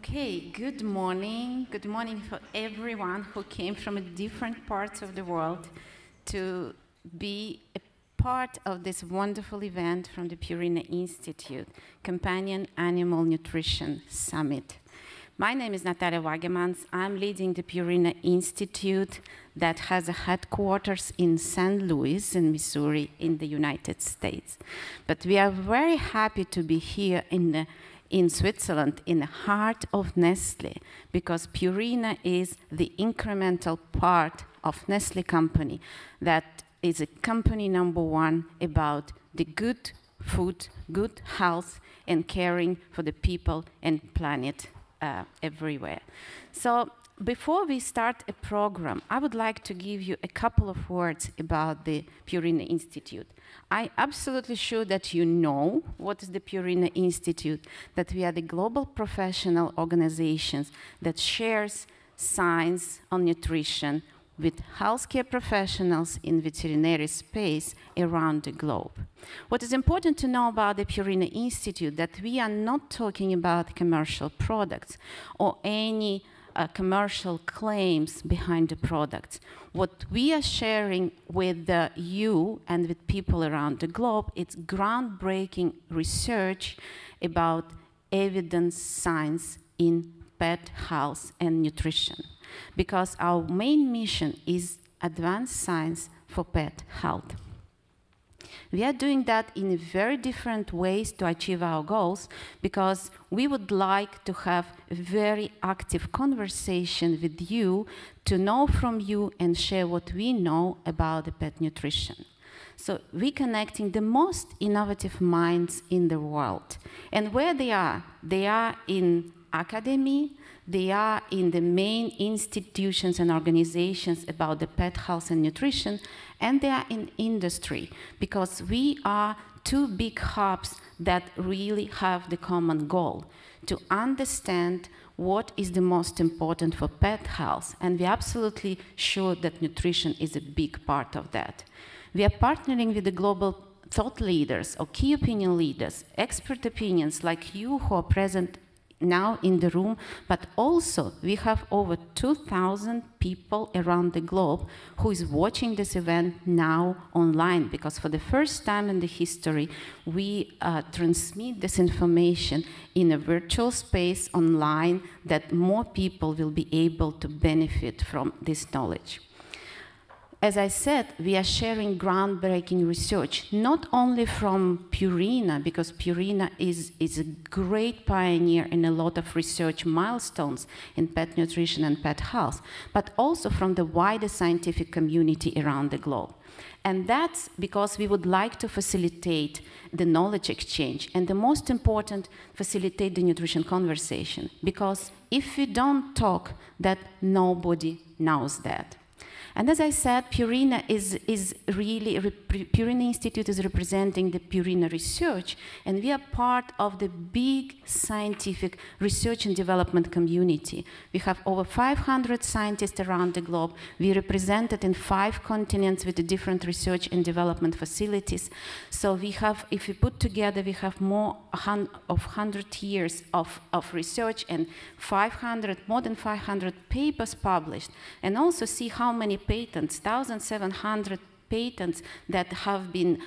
Okay, good morning. Good morning for everyone who came from different parts of the world to be a part of this wonderful event from the Purina Institute, Companion Animal Nutrition Summit. My name is Natalia Wagemans. I'm leading the Purina Institute that has a headquarters in St. Louis in Missouri in the United States. But we are very happy to be here in Switzerland, in the heart of Nestlé, because Purina is the incremental part of Nestlé company that is a company number one about the good food, good health, and caring for the people and planet everywhere. So before we start a program, I would like to give you a couple of words about the Purina Institute. I'm absolutely sure that you know what is the Purina Institute, that we are the global professional organizations that shares science on nutrition with healthcare professionals in veterinary space around the globe. What is important to know about the Purina Institute, that we are not talking about commercial products or any commercial claims behind the products. What we are sharing with you and with people around the globe, it's groundbreaking research about evidence science in pet health and nutrition, because our main mission is advanced science for pet health. We are doing that in very different ways to achieve our goals, because we would like to have a very active conversation with you, to know from you and share what we know about the pet nutrition. So we're connecting the most innovative minds in the world. And where they are in academy, they are in the main institutions and organizations about the pet health and nutrition, and they are in industry, because we are two big hubs that really have the common goal to understand what is the most important for pet health, and we're absolutely sure that nutrition is a big part of that. We are partnering with the global thought leaders or key opinion leaders, expert opinions like you who are present now in the room, but also we have over 2,000 people around the globe who is watching this event now online, because for the first time in the history, we transmit this information in a virtual space online that more people will be able to benefit from this knowledge. As I said, we are sharing groundbreaking research, not only from Purina, because Purina is a great pioneer in a lot of research milestones in pet nutrition and pet health, but also from the wider scientific community around the globe. And that's because we would like to facilitate the knowledge exchange, and the most important, facilitate the nutrition conversation, because if we don't talk, that nobody knows that. And as I said, Purina is really, Purina Institute is representing the Purina research, and we are part of the big scientific research and development community. We have over 500 scientists around the globe. We are represented in 5 continents with the different research and development facilities. So we have, if we put together, we have more of 100 years of research and more than 500 papers published, and also see how many patents, 1,700 patents that have been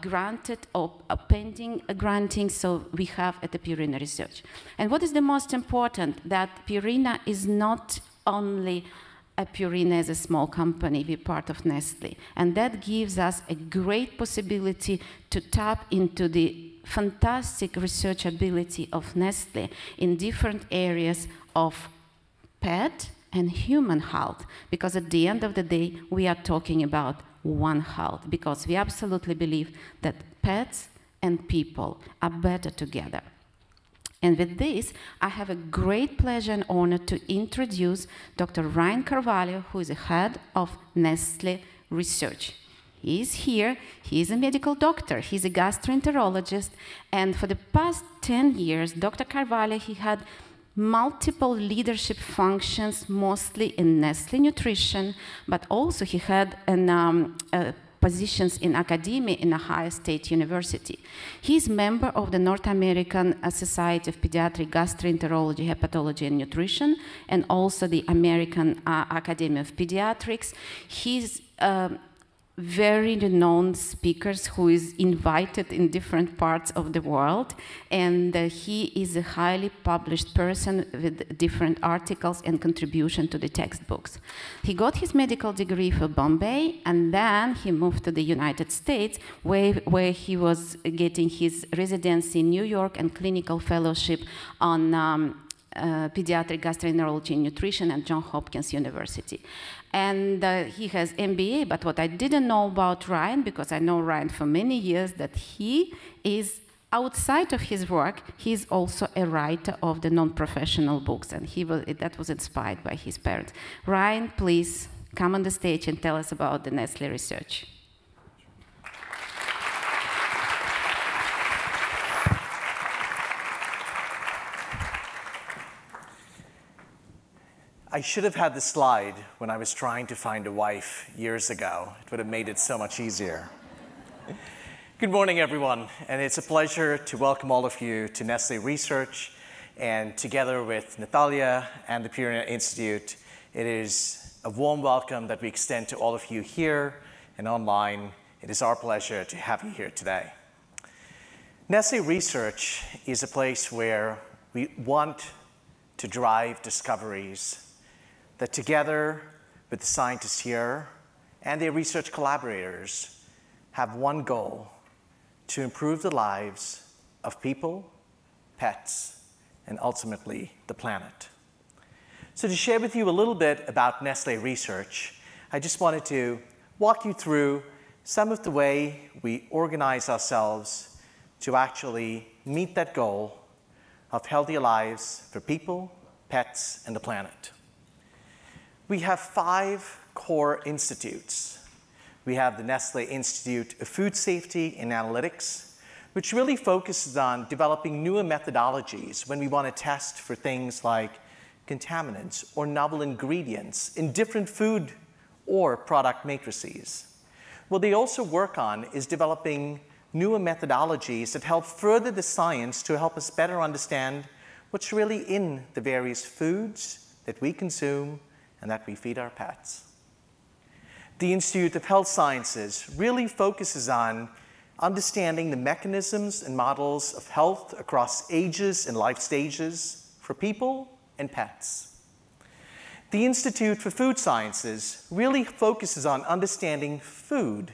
granted or pending granting, so we have at the Purina research. And what is the most important, that Purina is not only Purina is a small company, we're part of Nestlé, and that gives us a great possibility to tap into the fantastic research ability of Nestlé in different areas of pet and human health, because at the end of the day, we are talking about one health, because we absolutely believe that pets and people are better together. And with this, I have a great pleasure and honor to introduce Dr. Ryan Carvalho, who is the head of Nestlé Research. He is here, he is a medical doctor, he's a gastroenterologist, and for the past 10 years, Dr. Carvalho, he had multiple leadership functions, mostly in Nestlé Nutrition, but also he had an positions in academia in Ohio State University. He is a member of the North American Society of Pediatric Gastroenterology, Hepatology, and Nutrition, and also the American Academy of Pediatrics. He's very renowned speakers who is invited in different parts of the world, and he is a highly published person with different articles and contribution to the textbooks. He got his medical degree from Bombay, and then he moved to the United States, where he was getting his residency in New York and clinical fellowship on pediatric gastroenterology and nutrition at Johns Hopkins University. And he has MBA, but what I didn't know about Ryan, because I know Ryan for many years, that he is, outside of his work, he is also a writer of the non-professional books, and he was, that was inspired by his parents. Ryan, please come on the stage and tell us about the Nestlé research. I should have had the slide when I was trying to find a wife years ago. It would have made it so much easier. Good morning, everyone, and it's a pleasure to welcome all of you to Nestlé Research, and together with Natalia and the Purina Institute, it is a warm welcome that we extend to all of you here and online. It is our pleasure to have you here today. Nestlé Research is a place where we want to drive discoveries that together with the scientists here and their research collaborators have one goal: to improve the lives of people, pets, and ultimately the planet. So to share with you a little bit about Nestlé Research, I just wanted to walk you through some of the way we organize ourselves to actually meet that goal of healthier lives for people, pets, and the planet. We have 5 core institutes. We have the Nestlé Institute of Food Safety and Analytics, which really focuses on developing newer methodologies when we want to test for things like contaminants or novel ingredients in different food or product matrices. What they also work on is developing newer methodologies that help further the science to help us better understand what's really in the various foods that we consume and that we feed our pets. The Institute of Health Sciences really focuses on understanding the mechanisms and models of health across ages and life stages for people and pets. The Institute for Food Sciences really focuses on understanding food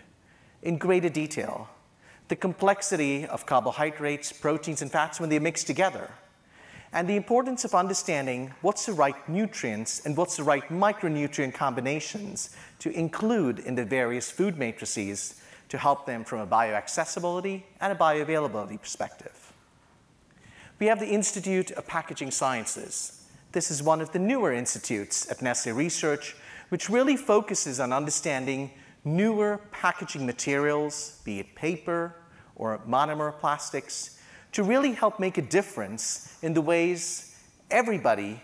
in greater detail, the complexity of carbohydrates, proteins, and fats when they're mixed together, and the importance of understanding what's the right nutrients and what's the right micronutrient combinations to include in the various food matrices to help them from a bioaccessibility and a bioavailability perspective. We have the Institute of Packaging Sciences. This is one of the newer institutes at Nestlé Research, which really focuses on understanding newer packaging materials, be it paper or monomer plastics, to really help make a difference in the ways everybody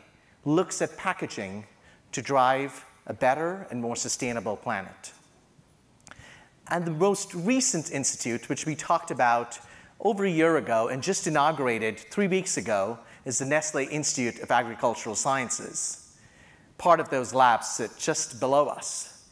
looks at packaging to drive a better and more sustainable planet. And the most recent institute, which we talked about over a year ago and just inaugurated 3 weeks ago, is the Nestlé Institute of Agricultural Sciences. Part of those labs sit just below us.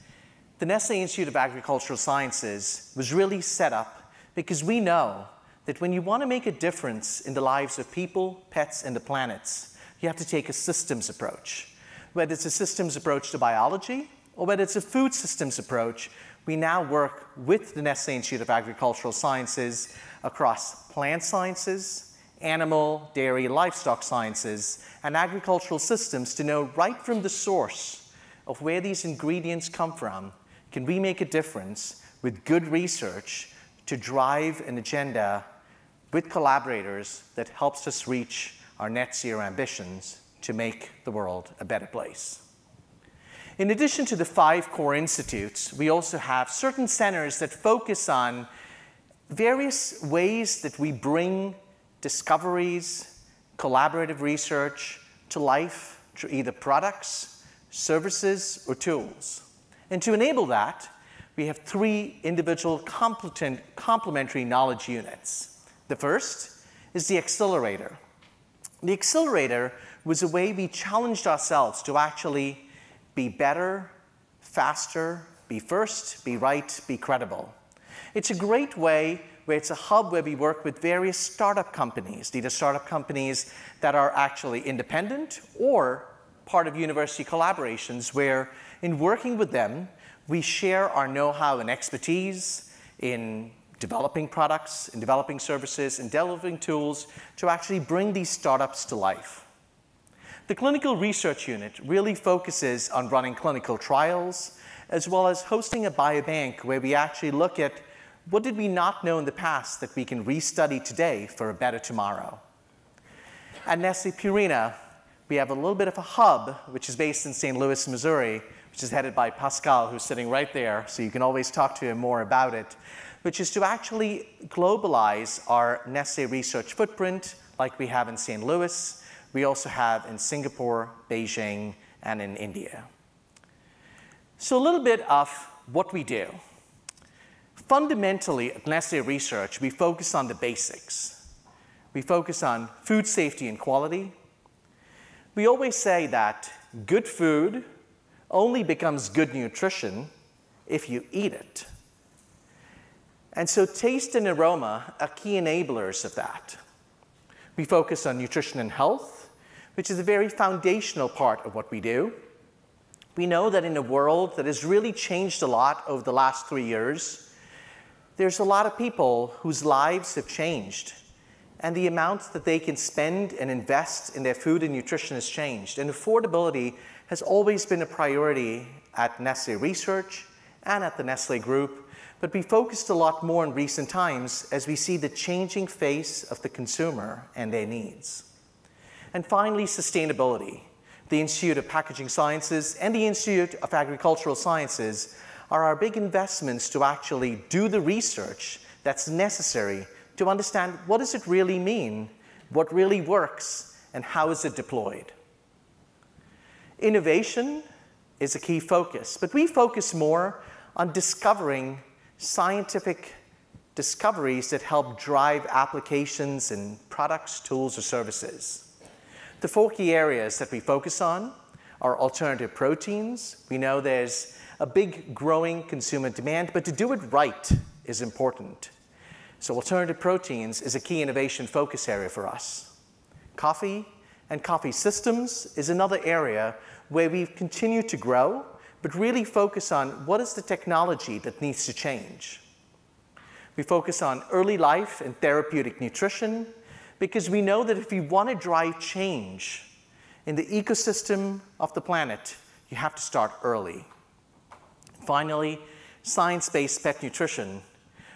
The Nestlé Institute of Agricultural Sciences was really set up because we know that when you want to make a difference in the lives of people, pets, and the planets, you have to take a systems approach. Whether it's a systems approach to biology or whether it's a food systems approach, we now work with the Nestlé Institute of Agricultural Sciences across plant sciences, animal, dairy, livestock sciences, and agricultural systems to know right from the source of where these ingredients come from, can we make a difference with good research to drive an agenda with collaborators that helps us reach our net zero ambitions to make the world a better place. In addition to the 5 core institutes, we also have certain centers that focus on various ways that we bring discoveries, collaborative research to life through either products, services, or tools. And to enable that, we have three individual complementary knowledge units. The first is the accelerator. The accelerator was a way we challenged ourselves to actually be better, faster, be first, be right, be credible. It's a great way where it's a hub where we work with various startup companies. These are startup companies that are actually independent or part of university collaborations where in working with them, we share our know-how and expertise in developing products, in developing services, in developing tools to actually bring these startups to life. The clinical research unit really focuses on running clinical trials as well as hosting a biobank where we actually look at what did we not know in the past that we can restudy today for a better tomorrow. At Nestlé Purina, we have a little bit of a hub, which is based in St. Louis, Missouri, which is headed by Pascal, who's sitting right there, so you can always talk to him more about it, which is to actually globalize our Nestlé research footprint like we have in St. Louis. We also have in Singapore, Beijing, and in India. So a little bit of what we do. Fundamentally, at Nestlé Research, we focus on the basics. We focus on food safety and quality. We always say that good food only becomes good nutrition if you eat it. And so taste and aroma are key enablers of that. We focus on nutrition and health, which is a very foundational part of what we do. We know that in a world that has really changed a lot over the last 3 years, there's a lot of people whose lives have changed, and the amounts that they can spend and invest in their food and nutrition has changed. And affordability has always been a priority at Nestlé Research and at the Nestlé Group, but we focused a lot more in recent times as we see the changing face of the consumer and their needs. And finally, sustainability. The Institute of Packaging Sciences and the Institute of Agricultural Sciences are our big investments to actually do the research that's necessary to understand what does it really mean, what really works, and how is it deployed. Innovation is a key focus, but we focus more on discovering scientific discoveries that help drive applications in products, tools, or services. The four key areas that we focus on are alternative proteins. We know there's a big growing consumer demand, but to do it right is important. So alternative proteins is a key innovation focus area for us. Coffee and coffee systems is another area where we've continued to grow, but really focus on what is the technology that needs to change. We focus on early life and therapeutic nutrition because we know that if you want to drive change in the ecosystem of the planet, you have to start early. Finally, science-based pet nutrition,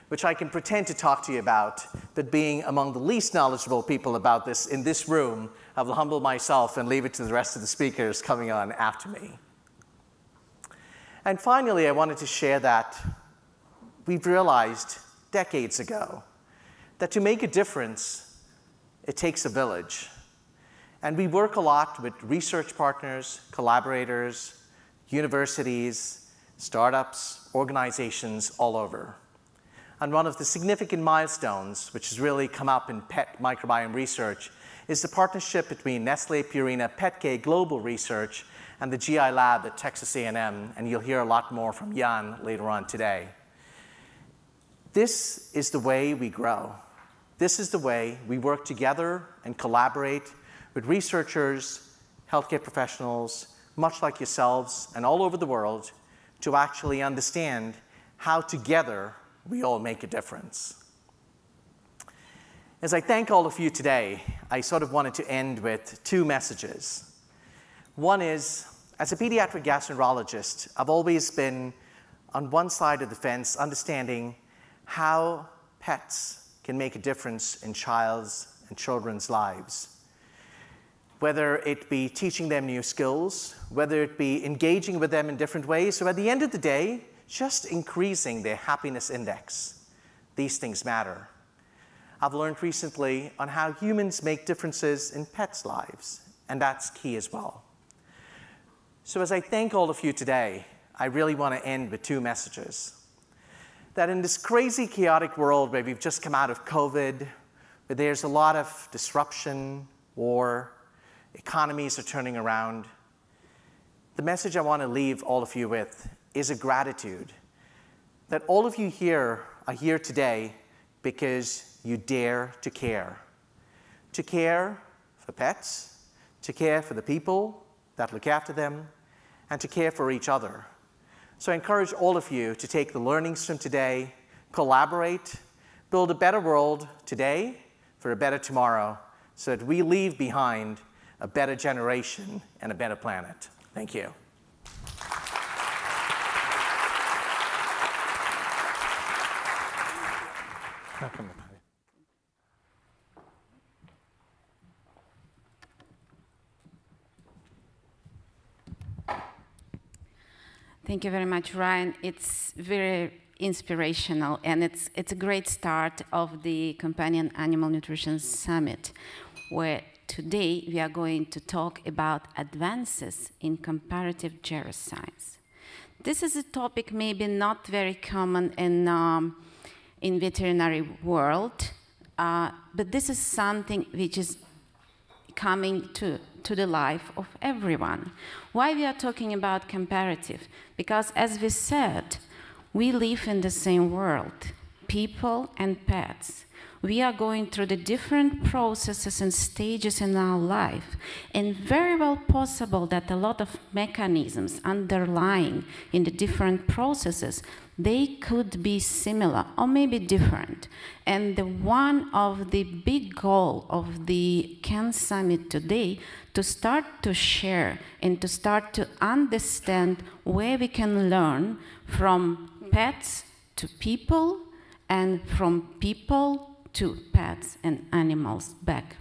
which I can pretend to talk to you about, but being among the least knowledgeable people about this in this room, I will humble myself and leave it to the rest of the speakers coming on after me. And finally, I wanted to share that we've realized decades ago that to make a difference, it takes a village. And we work a lot with research partners, collaborators, universities, startups, organizations all over. And one of the significant milestones, which has really come up in pet microbiome research, is the partnership between Nestlé Purina PetCare Global Research and the GI Lab at Texas A&M, and you'll hear a lot more from Jan later on today. This is the way we grow. This is the way we work together and collaborate with researchers, healthcare professionals, much like yourselves, and all over the world, to actually understand how together we all make a difference. As I thank all of you today, I sort of wanted to end with two messages. One is, as a pediatric gastroenterologist, I've always been on one side of the fence understanding how pets can make a difference in children's lives. Whether it be teaching them new skills, whether it be engaging with them in different ways, so at the end of the day, just increasing their happiness index. These things matter. I've learned recently on how humans make differences in pets' lives, and that's key as well. So as I thank all of you today, I really want to end with two messages. that in this crazy, chaotic world where we've just come out of COVID, where there's a lot of disruption, war, economies are turning around, the message I want to leave all of you with is a gratitude that all of you here are here today because you dare to care for pets, to care for the people that look after them, and to care for each other. So I encourage all of you to take the learnings from today, collaborate, build a better world today for a better tomorrow, so that we leave behind a better generation and a better planet. Thank you. Thank you very much, Ryan. It's very inspirational, and it's a great start of the Companion Animal Nutrition Summit, where today we are going to talk about advances in comparative geroscience. This is a topic maybe not very common in veterinary world, but this is something which is coming to the life of everyone. Why we are talking about comparative? Because as we said, we live in the same world, people and pets. We are going through the different processes and stages in our life, and very well possible that a lot of mechanisms underlying in the different processes, they could be similar or maybe different. And the one of the big goal of the CAN Summit today, to start to share and to start to understand where we can learn from pets to people and from people to pets and animals back.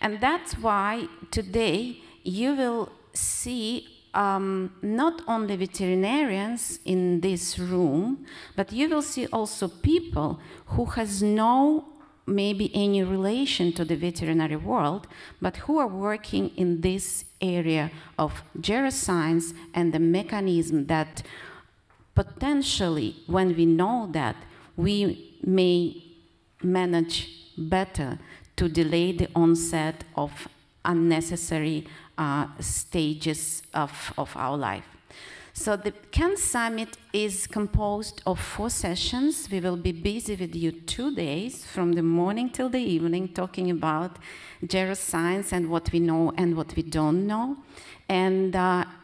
And that's why today you will see not only veterinarians in this room, but you will see also people who has no maybe any relation to the veterinary world, but who are working in this area of geroscience and the mechanism that potentially, when we know that, we may manage better to delay the onset of unnecessary stages of our life. So the CAN Summit is composed of 4 sessions. We will be busy with you 2 days, from the morning till the evening, talking about geroscience and what we know and what we don't know. And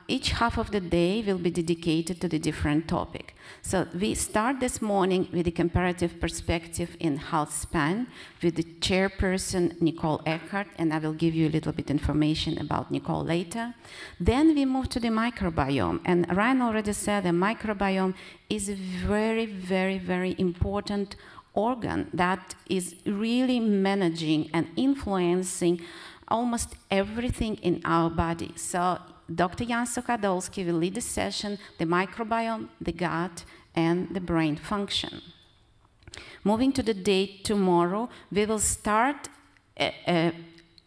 each half of the day will be dedicated to the different topic. So we start this morning with a comparative perspective in health span with the chairperson, Nicole Ehrhart, and I will give you a little bit information about Nicole later. Then we move to the microbiome, and Ryan already said the microbiome is a very, very, very important organ that is really managing and influencing almost everything in our body. So Dr. Jan Suchodolski will lead the session, the microbiome, the gut, and the brain function. Moving to the day tomorrow, we will start on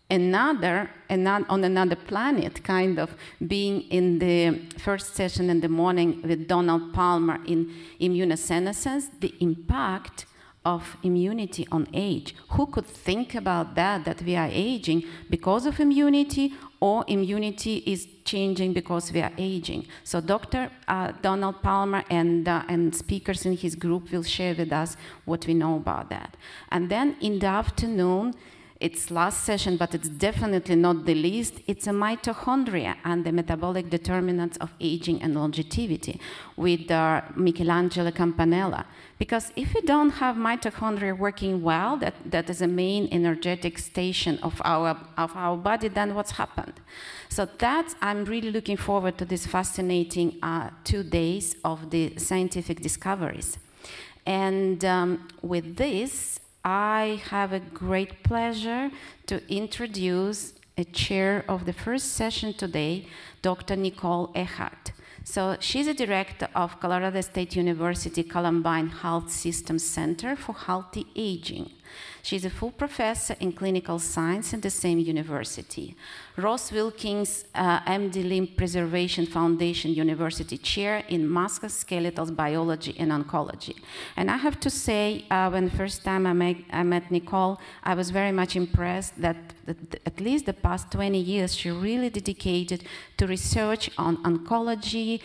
another planet, kind of, being in the first session in the morning with Donald Palmer in immunosenescence, the impact of immunity on age. Who could think about that, that we are aging because of immunity, or immunity is changing because we are aging? So Dr. Donald Palmer and speakers in his group will share with us what we know about that. And then in the afternoon, it's last session, but it's definitely not the least, it's a mitochondria and the metabolic determinants of aging and longevity with Michelangelo Campanella. Because if we don't have mitochondria working well, that is the main energetic station of our body, then what's happened? So I'm really looking forward to these fascinating 2 days of the scientific discoveries. And with this, I have a great pleasure to introduce a chair of the first session today, Dr. Nicole Ehrhart. So she's a director of Colorado State University Columbine Health Systems Center for Healthy Aging. She's a full professor in clinical science at the same university. Ross Wilkins, MD Limb Preservation Foundation University Chair in Musculoskeletal Biology and Oncology. And I have to say, when the first time I met Nicole, I was very much impressed that at least the past 20 years she really dedicated to research on oncology,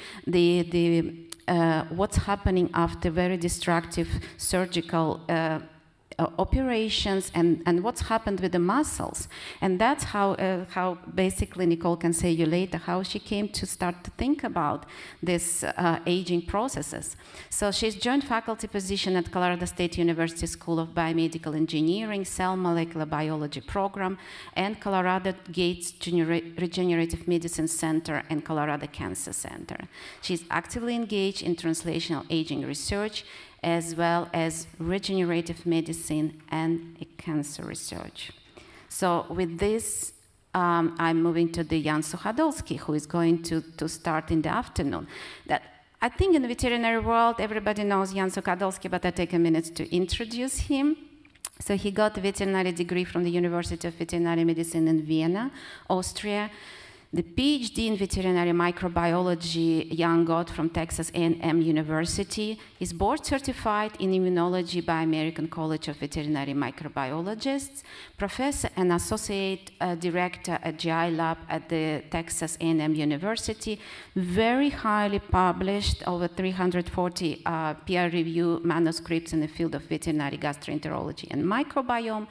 what's happening after very destructive surgical operations, and what's happened with the muscles. And that's how basically Nicole can say you later how she came to start to think about this aging processes. So she's joined faculty position at Colorado State University School of Biomedical Engineering, Cell Molecular Biology Program, and Colorado Gates Regenerative Medicine Center and Colorado Cancer Center. She's actively engaged in translational aging research as well as regenerative medicine and cancer research. So with this, I'm moving to the Jan Suchodolski, who is going to start in the afternoon. I think in the veterinary world, everybody knows Jan Suchodolski, but I take a minute to introduce him. So he got a veterinary degree from the University of Veterinary Medicine in Vienna, Austria. The PhD in veterinary microbiology Jan got from Texas A&M University. He's board certified in immunology by American College of Veterinary Microbiologists, professor and associate director at GI Lab at the Texas A&M University, very highly published, over 340 peer-reviewed manuscripts in the field of veterinary gastroenterology and microbiome.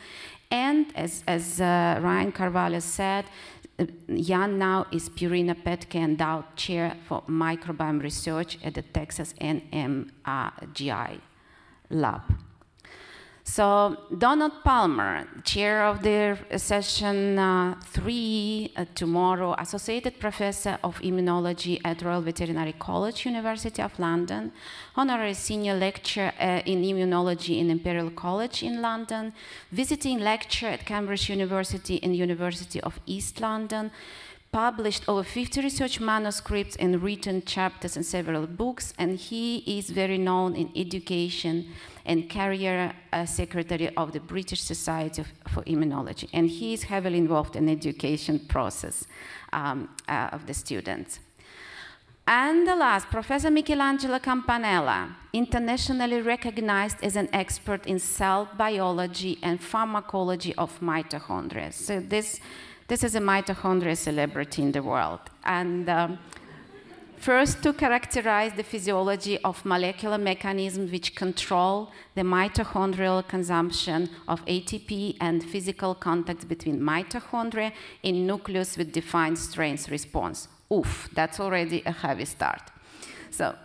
And as Ryan Carvalho said, Jan now is Purina PetCare Endowed Chair for Microbiome Research at the Texas A&M GI Lab. So Donald Palmer, chair of the session 3 tomorrow, associate professor of immunology at Royal Veterinary College, University of London, honorary senior lecturer in immunology in Imperial College in London, visiting lecturer at Cambridge University and University of East London, published over 50 research manuscripts and written chapters in several books, and he is very known in education and career secretary of the British Society for Immunology. And he is heavily involved in the education process of the students. And the last, Professor Michelangelo Campanella, internationally recognized as an expert in cell biology and pharmacology of mitochondria. So this is a mitochondria celebrity in the world. And first to characterize the physiology of molecular mechanisms which control the mitochondrial consumption of ATP and physical contact between mitochondria in nucleus with defined strains response. Oof, that's already a heavy start. So,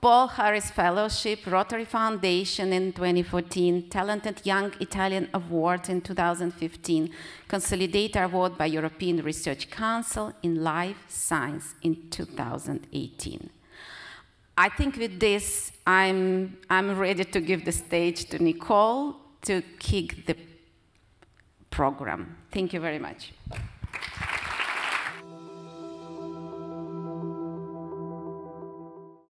Paul Harris Fellowship, Rotary Foundation in 2014, Talented Young Italian Award in 2015, Consolidator Award by European Research Council in Life Science in 2018. I think with this, I'm ready to give the stage to Nicole to kick the program. Thank you very much.